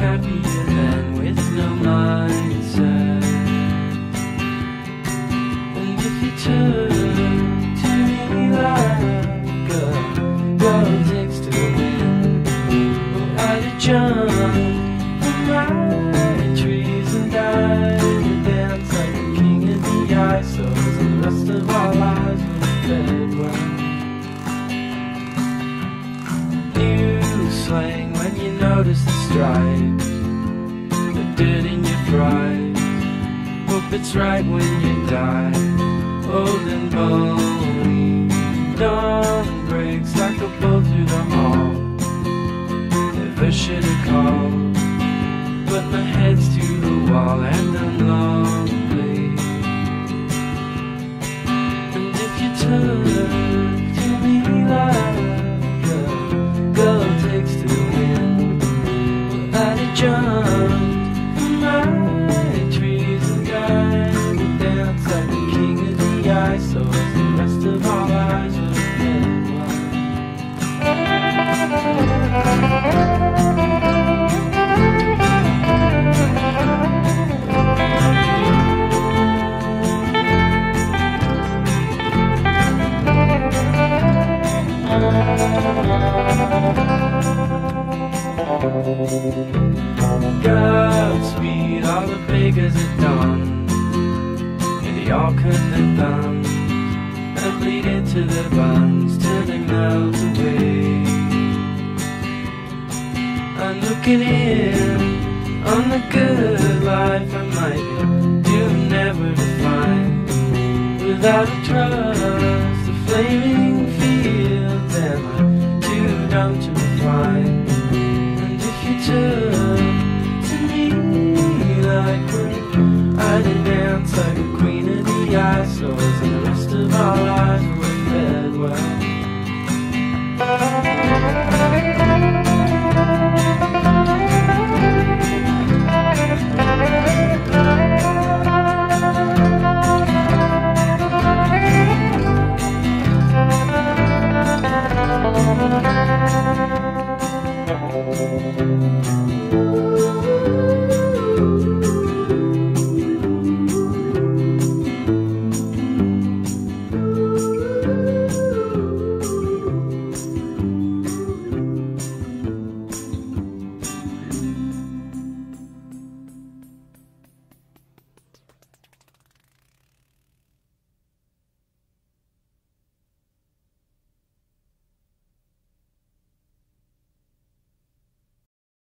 happier than with no mindset. And if you turn to me like a road takes to the wind, well, I'd jump from my trees and I'd dance like a king in the ice. So the rest of our lives would fed well. New slang. When you notice the stripes, the dirt in your fries, hope it's right when you die. Old and bully, dawn breaks like a bolt through the hall. Never should have called, but my head's to the wall and I'm lonely. And if you turn to me like a girl takes to the jumped from my trees and guys would dance like the king of the ice. So as the rest of our lives would end. Godspeed all the beggars at dawn, and they all cut their thumbs and bleed into their buns till they melt away. I'm looking in on the good life I might be doomed never to find. Without a trust, the flaming fields am I too dumb to refine. Turn to me like when I did dance like a queen of the ice. So as the rest of our lives were fed well.